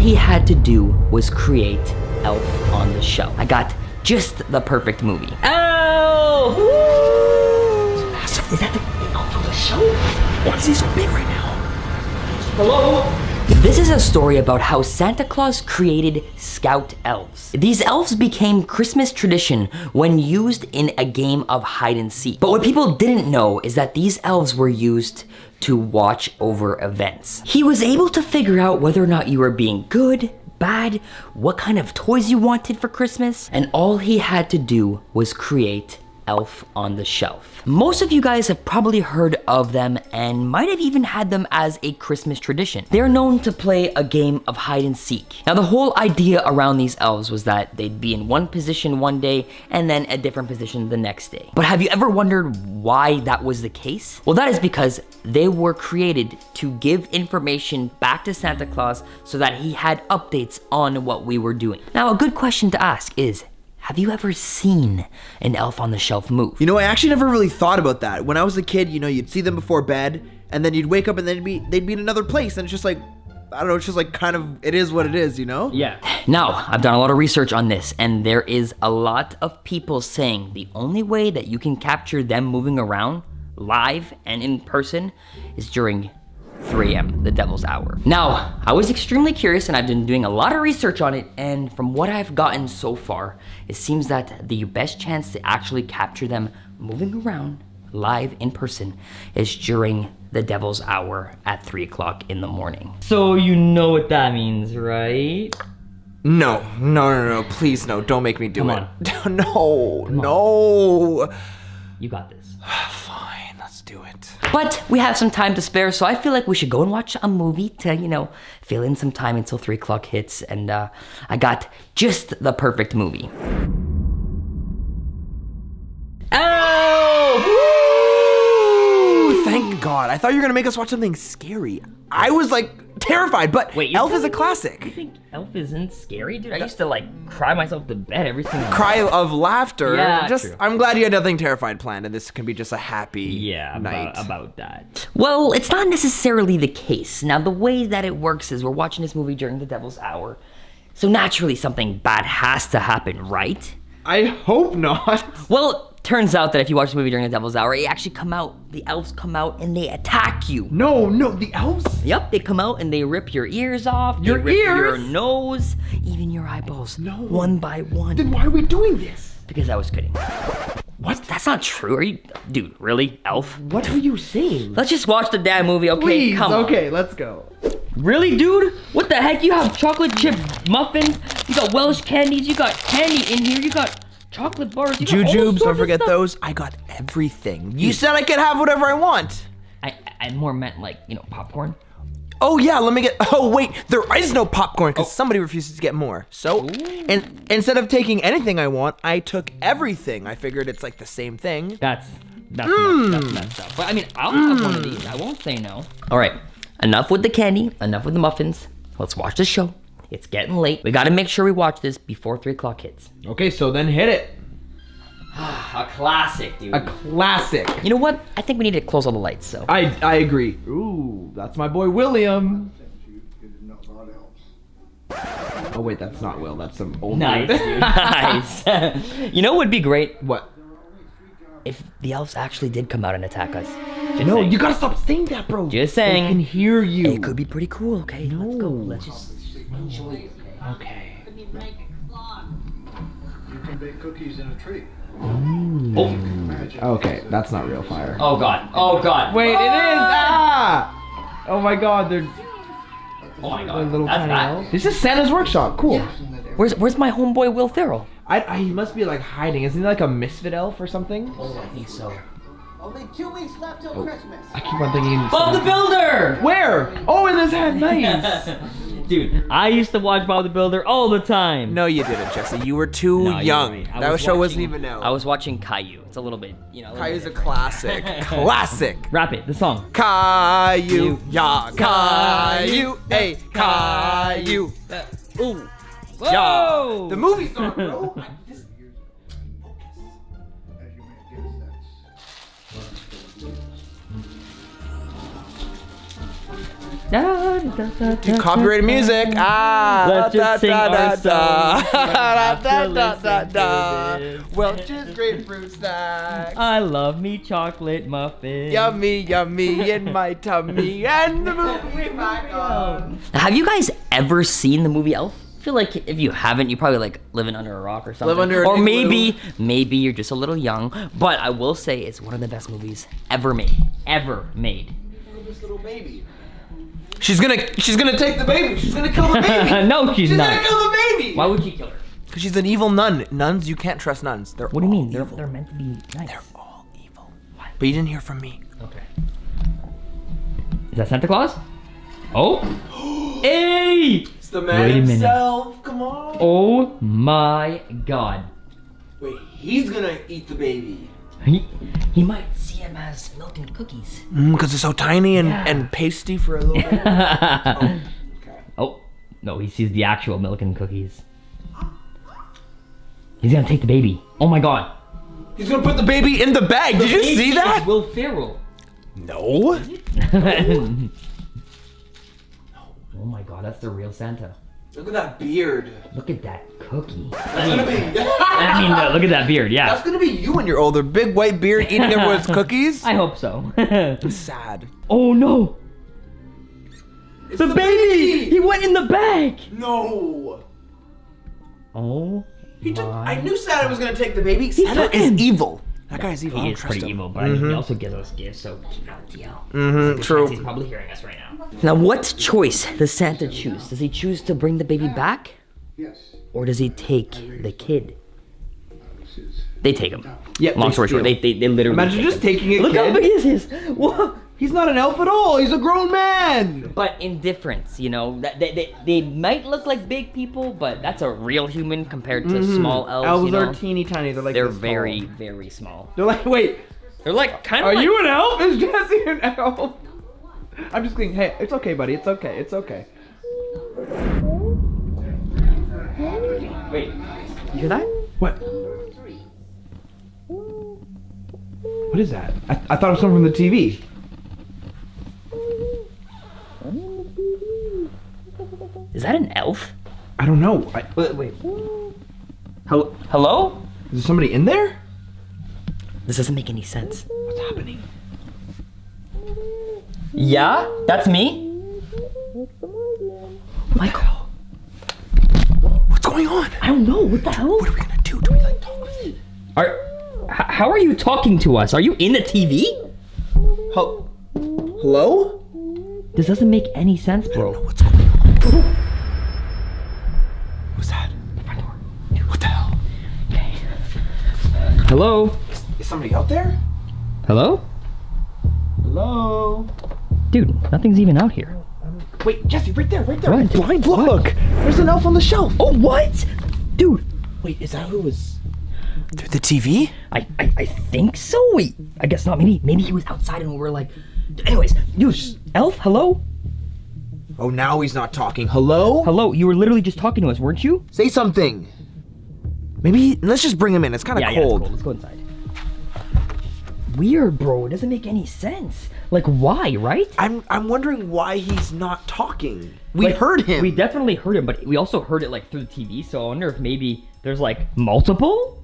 he had to do was create Elf on the Shelf. I got just the perfect movie. Elf! Woo! Is that the Elf on the Shelf? Why is he so big right now? Hello? This is a story about how Santa Claus created Scout Elves. These elves became Christmas tradition when used in a game of hide and seek. But what people didn't know is that these elves were used to watch over events. He was able to figure out whether or not you were being good, bad, what kind of toys you wanted for Christmas, and all he had to do was create Elf on the Shelf. Most of you guys have probably heard of them and might have even had them as a Christmas tradition. They're known to play a game of hide and seek. Now, the whole idea around these elves was that they'd be in one position one day and then a different position the next day. But have you ever wondered why that was the case? Well, that is because they were created to give information back to Santa Claus so that he had updates on what we were doing. Now, a good question to ask is, have you ever seen an Elf on the Shelf move? You know, I actually never really thought about that. When I was a kid, you know, you'd see them before bed, and then you'd wake up and then they'd be in another place, and it's just like, I don't know, it's just like kind of, it is what it is, you know? Yeah. Now, I've done a lot of research on this, and there is a lot of people saying the only way that you can capture them moving around, live and in person, is during 3 a.m., the devil's hour. Now, I was extremely curious and I've been doing a lot of research on it, and from what I've gotten so far, it seems that the best chance to actually capture them moving around live in person is during the devil's hour at 3 o'clock in the morning. So you know what that means, right? No, no, no, no, please no, don't make me do it. No, no. You got this. Fine. Let's do it. But we have some time to spare, so I feel like we should go and watch a movie to, you know, fill in some time until 3 o'clock hits, and I got just the perfect movie. Oh! Woo! Thank God. I thought you were gonna make us watch something scary. I was like terrified, but wait, Elf is a classic. You think Elf isn't scary, dude? I used to like cry myself to bed every single cry night. Of laughter. Yeah, just true. I'm glad you had nothing terrified planned, and this can be just a happy night. About that. Well, it's not necessarily the case. Now, the way that it works is we're watching this movie during the devil's hour, so naturally something bad has to happen, right? I hope not. Well, turns out that if you watch the movie during the devil's hour, they actually come out, the elves come out and they attack you. No, no, the elves? Yep, they come out and they rip your ears off, your they rip ears? Your nose, even your eyeballs, no. One by one. Then why are we doing this? Because I was kidding. What? That's not true, are you? Dude, really, elf? What are you saying? Let's just watch the damn movie, okay? Please, come on. Okay, let's go. Really, dude? What the heck? You have chocolate chip muffins, you got Welsh candies, you got candy in here, you got chocolate bars, jujubes, don't forget those. I got everything. You said I could have whatever I want. I more meant like, you know, popcorn. Oh yeah, let me get, oh wait, there is no popcorn because somebody refuses to get more. So, and instead of taking anything I want, I took everything. I figured it's like the same thing. That's messed up. But I mean, I'll have one of these. I won't say no. All right, enough with the candy, enough with the muffins. Let's watch the show. It's getting late. We gotta make sure we watch this before 3 o'clock hits. Okay, so then hit it. A classic, dude. A classic. You know what? I think we need to close all the lights, so. I agree. Ooh, that's my boy, William. Oh wait, that's not Will, that's some old nice, dude. Nice. You know what would be great? What? If the elves actually did come out and attack us. No, you gotta stop saying that, bro. Just saying. They can hear you. It could be pretty cool, okay? No. Let's go, let's just. Enjoy. Okay. Could you make a clock? You can bake cookies in a tree. Oh. Okay, that's not real fire. Oh God! Oh God! Wait, it is! Ah! Oh my God! They're. Oh my God! Little tiny elves. This is Santa's workshop. Cool. Yeah. Where's my homeboy Will Ferrell? He must be like hiding. Isn't he like a misfit elf or something? Oh, I think so. Only 2 weeks left till Christmas. I keep on thinking. Bob the Builder. Where? Oh, in his head. Nice. Dude, I used to watch Bob the Builder all the time. No, you didn't, Jesse. You were too young. That show wasn't even out. I was watching Caillou. It's a little bit, you know. Caillou's a classic. Classic. Rap it, the song. Caillou, ya, Caillou, hey, Caillou. Ooh, whoa! The movie song, bro. Copyrighted music. Let's just sing our songs. Welch's Grapefruit Snacks. I love me chocolate muffins. Yummy, yummy in my tummy. And the movie back on. Have you guys ever seen the movie Elf? I feel like if you haven't, you probably like living under a rock or something. Live under or an maybe, igloo. Maybe you're just a little young. But I will say it's one of the best movies ever made. Ever made. This little baby. She's gonna take the baby. She's gonna kill the baby. No, she's not. She's gonna kill the baby. Why would she kill her? Because she's an evil nun. Nuns, you can't trust nuns. They're what do you mean? Evil. They're meant to be nice. They're all evil. What? But you didn't hear from me. Okay. Is that Santa Claus? Oh. Hey. The man himself, come on. Oh my god. Wait, he's gonna eat the baby. He might see him as milk and cookies. Because it's so tiny and pasty for a little bit. Oh, okay. Oh, no, he sees the actual milk and cookies. He's gonna take the baby. Oh my god. He's gonna put the baby in the bag. Did you see that? Will Ferrell. No. No. Oh my god, that's the real Santa. Look at that beard. Look at that cookie. I mean, look at that beard, yeah. That's gonna be you when you're older. Big white beard eating everyone's cookies. I hope so. It's sad. Oh no. It's the baby! He went in the bag! No. Oh. I knew Santa was gonna take the baby. Santa is evil. That guy's evil. He is pretty evil, but he also gives us gifts, so keep out the deal. True. He's probably hearing us right now. Now, what choice does Santa choose? Does he choose to bring the baby back? Yes. Or does he take the kid? They take him. Yeah. Long story short, they literally. Imagine just taking a kid. Look how big he is. Whoa. He's not an elf at all. He's a grown man. But indifference, you know, they might look like big people, but that's a real human compared to small elves. Elves are teeny tiny. They're like very small. They're like Are you an elf? Is Jesse an elf? I'm just kidding. Hey, it's okay, buddy. It's okay. It's okay. Wait, you hear that? What? What is that? I thought it was something from the TV. Is that an elf? I don't know. Wait. Hello? Hello? Is there somebody in there? This doesn't make any sense. What's happening? Yeah? That's me? Michael. What's going on? I don't know. What the hell? What are we gonna do? Do we like talk with it? How are you talking to us? Are you in the TV? Hello? This doesn't make any sense, bro. I don't know what's going on. What's that? The front door. What the hell? Okay. Hello? Is somebody out there? Hello? Hello? Dude, nothing's even out here. Wait, Jesse, right there. What? Blind look. There's an elf on the shelf. Oh, what? Dude. Wait, is that who was... Through the TV? I think so. Wait, I guess not. Maybe he was outside and we were like... Anyways, you elf, hello? Oh, now he's not talking. Hello? Hello, you were literally just talking to us, weren't you? Say something. Maybe, let's just bring him in. It's kind of cold. Let's go inside. Weird, bro. It doesn't make any sense. Like, why, right? I'm wondering why he's not talking. We heard him. We definitely heard him, but we also heard it like through the TV, so I wonder if maybe there's like multiple?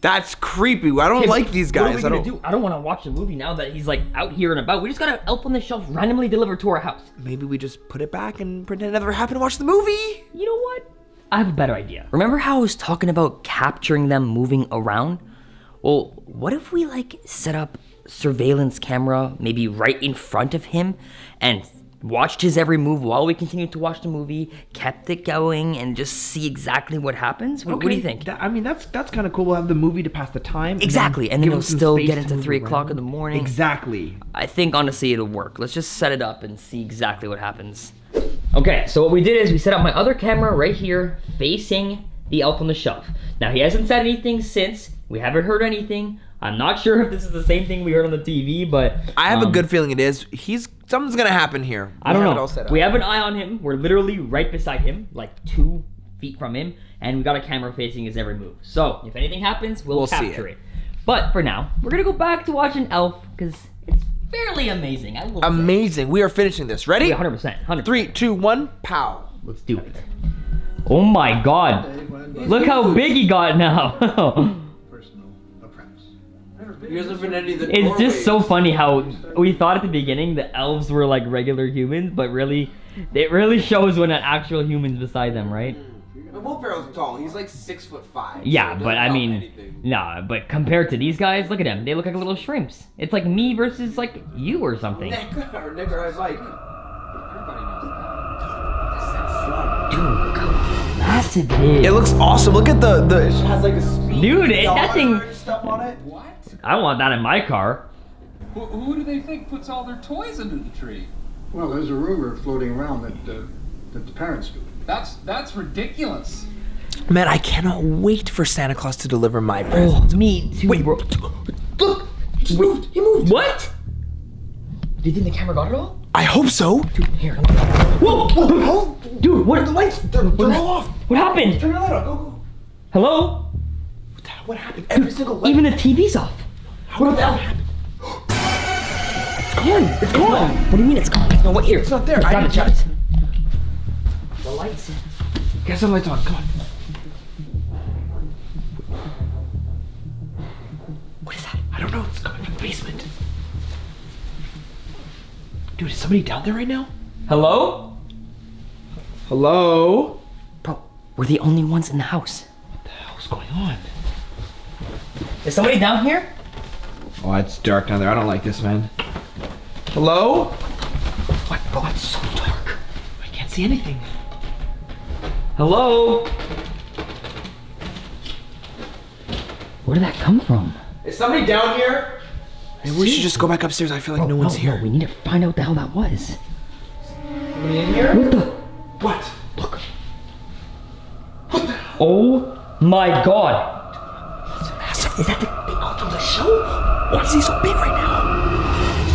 That's creepy. I don't like these guys. What are we gonna do? I don't want to watch the movie now that he's like out here and about. We just got an elf on the shelf randomly delivered to our house. Maybe we just put it back and pretend it never happened and watch the movie. You know what? I have a better idea. Remember how I was talking about capturing them moving around? Well, what if we like set up surveillance camera maybe right in front of him and watched his every move while we continued to watch the movie, kept it going, and just see exactly what happens. What do you think? I mean, that's kind of cool. We'll have the movie to pass the time. Exactly, and then we'll still get into 3 o'clock in the morning. Exactly. I think, honestly, it'll work. Let's just set it up and see exactly what happens. Okay, so what we did is we set up my other camera right here, facing the elf on the shelf. Now, he hasn't said anything since. We haven't heard anything. I'm not sure if this is the same thing we heard on the TV, but... I have a good feeling it is. Something's gonna happen here. I don't know. We have an eye on him. We're literally right beside him, like 2 feet from him, and we got a camera facing his every move. So if anything happens, we'll capture it. But for now, we're gonna go back to watching Elf because it's fairly amazing. I will amazing. Say. We are finishing this. Ready? Yeah, 100%. 100%. 3, 2, 1. Pow. Let's do it. Oh my God! Look how big he got now. It's just so funny how we thought at the beginning the elves were like regular humans, but really, it really shows when an actual human's beside them, right? Will Ferrell's tall. He's like 6'5". Yeah, so but I mean, nah. But compared to these guys, look at them. They look like little shrimps. It's like me versus like you or something. Nick or I like. Everybody knows that. Dude, look how massive it is. It looks awesome. Look at the. It has like a speed. Dude, that thing. Stuff on it. What? I want that in my car. Who do they think puts all their toys under the tree? Well, there's a rumor floating around that the parents do. That's ridiculous. Man, I cannot wait for Santa Claus to deliver my presents. Oh, me too. Wait, bro. Look! He moved. He moved. What? Do you think the camera got it all? I hope so. Dude, here. Whoa! Whoa! Dude, what? The lights. They're all off. What happened? Turn your light off. Go, go. Hello? What happened? Every single light. Even the TV's off. How what about that? It's gone. It's gone. What do you mean it's gone? No, what here? It's not there. I got it. Got it. The lights. Get some lights on. Come on. What is that? I don't know. It's coming from the basement. Dude, is somebody down there right now? Hello? Hello? Bro, we're the only ones in the house. What the hell's going on? Is somebody down here? Oh, it's dark down there. I don't like this, man. Hello? What? Oh, it's so dark. I can't see anything. Hello? Where did that come from? Is somebody down here? Maybe we should just go back upstairs. I feel like no one's here. No, we need to find out what the hell that was. Somebody in here? What the? What? Look. What the? Oh my God. Is that the thing off from the show? Why is he so big right now?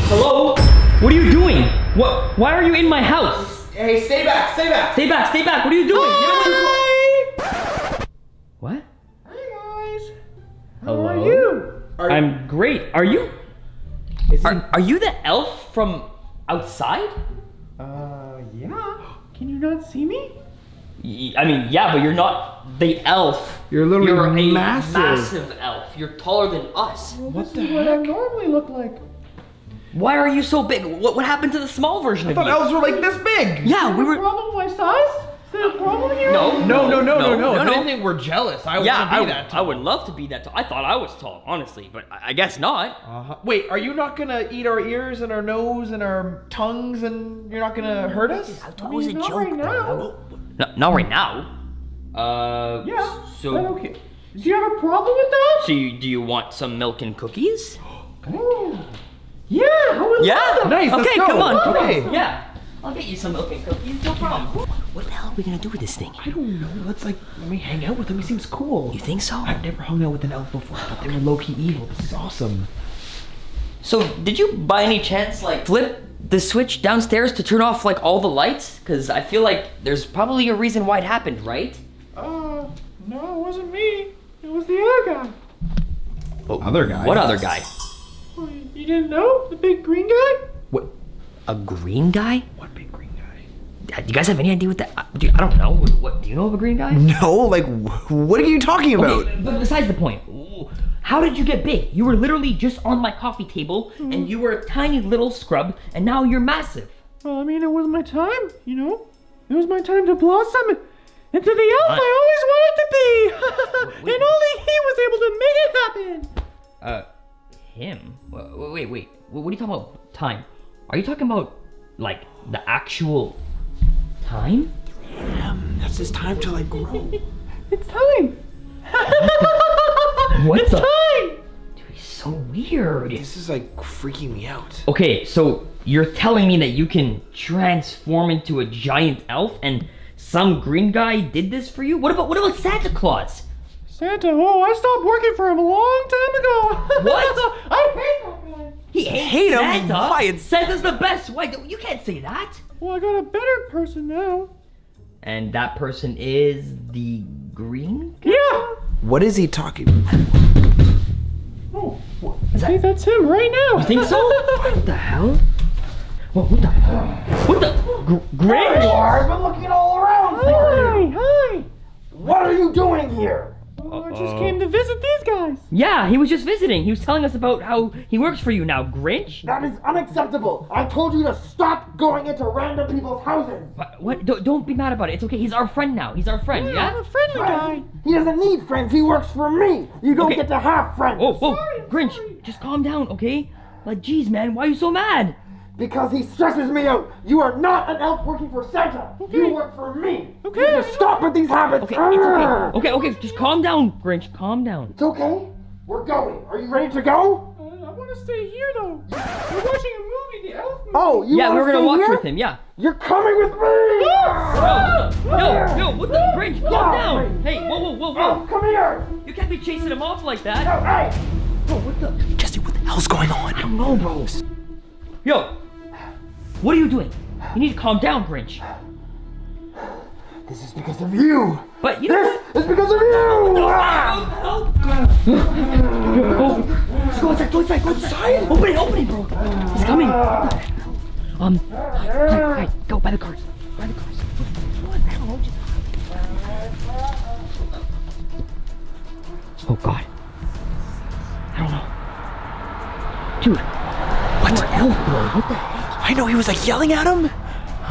Hello? What are you doing? What? Why are you in my house? Hey, stay back, stay back. Stay back, stay back. What are you doing? Hi. What? Hi, guys. Hello? How are you? I'm great. Are you? Are you the elf from outside? Yeah. Can you not see me? I mean, yeah, but you're not the elf. You're literally a massive elf. You're taller than us. Well, what the heck? What I normally look like. Why are you so big? What happened to the small version of you? I thought elves were like this big. Yeah, we were. Is there a problem with my size? Is there a problem here? No. I don't think we're jealous. I would love to be that tall. I thought I was tall, honestly, but I guess not. Wait, are you not gonna eat our ears and our nose and our tongues and you're not gonna hurt us? I thought it was a joke. Right now. No, not right now. Yeah, so okay. Do you have a problem with that? So do you want some milk and cookies? Yeah, I would love them. Nice, okay, come on. Okay. Yeah, I'll get you some milk and cookies, no problem. What the hell are we gonna do with this thing? I don't know, let me hang out with him, he seems cool. You think so? I've never hung out with an elf before, but they were low-key evil. This is awesome. So, did you by any chance, flip the switch downstairs to turn off all the lights? Because I feel like there's probably a reason why it happened, right? No, it wasn't me. It was the other guy. Oh, other guy? What other guy? Well, you didn't know? The big green guy? What? A green guy? What big green guy? Do you guys have any idea what that? I don't know. What? Do you know of a green guy? No, what are you talking about? Okay, but besides the point. How did you get big? You were literally just on my coffee table, and you were a tiny little scrub, and now you're massive. Well, I mean, it was my time, you know? It was my time to blossom into the elf I always wanted to be! And only he was able to make it happen! Him? Wait. What are you talking about? Time? Are you talking about, the actual time? That's his time to, grow. It's time! What the? Dude, he's so weird. This is freaking me out. Okay, so you're telling me that you can transform into a giant elf and some green guy did this for you? What about Santa Claus? Santa, I stopped working for him a long time ago. What? I hate that guy. He hates Santa? Why? Santa's the best. Why? You can't say that. Well, I got a better person now. And that person is the green guy? Yeah. What is he talking about? Oh, I think that's him right now. You think so? What the hell? What the? What the? Grinch? I've been looking all around for you. Hi. What are you doing here? Well, I just came to visit these guys. Yeah, he was just visiting. He was telling us about how he works for you now, Grinch. That is unacceptable. I told you to stop going into random people's houses. What? Don't be mad about it. It's okay. He's our friend now. He's our friend, yeah? I'm a friendly guy. He doesn't need friends. He works for me. You don't get to have friends. Oh, whoa. Grinch, just calm down, okay? Like, geez, man, why are you so mad? Because he stresses me out. You are not an elf working for Santa. Okay. You work for me. Okay. You just stop with these habits. Okay, it's okay. Okay, just calm down, Grinch. Calm down. It's okay. We're going. Are you ready to go? I want to stay here, though. We're watching a movie, the elf movie. Oh, you yeah, we're going to watch with him, yeah. You're coming with me. No, what the? Grinch, calm down. Hey, whoa. Come here. You can't be chasing him off like that. No, hey. Bro, what the? Jesse, what the hell's going on? I don't know, bro. Yo. What are you doing? You need to calm down, Grinch. This is because of you. But you This is because of you! Let's go outside, go outside! Open it, bro! He's coming! Hide, go, by the cars. What the hell? Just hide. Oh god. I don't know. Dude. What? Poor elf, bro. What the heck? I know, he was like yelling at him.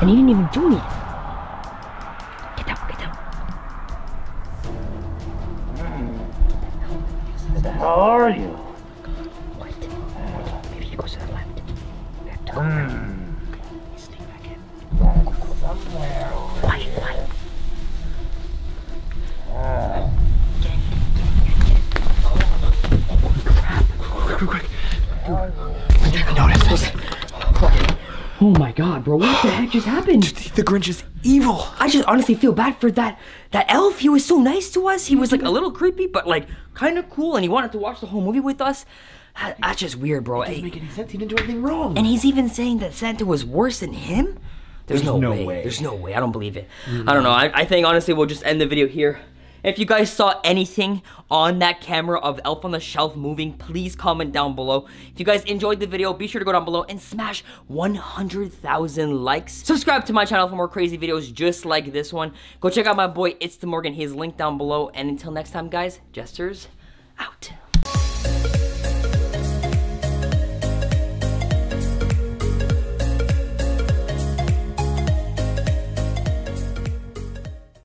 And he didn't even do anything. Get down. How are you? What? Maybe he goes to the left. We have to go back. He's sneaking back in. Somewhere over quiet. Holy crap. Quick. Oh my god, bro, what the heck just happened? The Grinch is evil. I just honestly feel bad for that elf. He was so nice to us. He was like a little creepy, but like kind of cool, and he wanted to watch the whole movie with us. That's just weird, bro. It doesn't make any sense. He didn't do anything wrong. And he's even saying that Santa was worse than him? There's no way. There's no way. I don't believe it. I don't know. I think honestly we'll just end the video here. If you guys saw anything on that camera of Elf on the Shelf moving, please comment down below. If you guys enjoyed the video, be sure to go down below and smash 100,000 likes. Subscribe to my channel for more crazy videos just like this one. Go check out my boy ItzDuhMorgan. He is linked down below. And until next time, guys, Jester's out.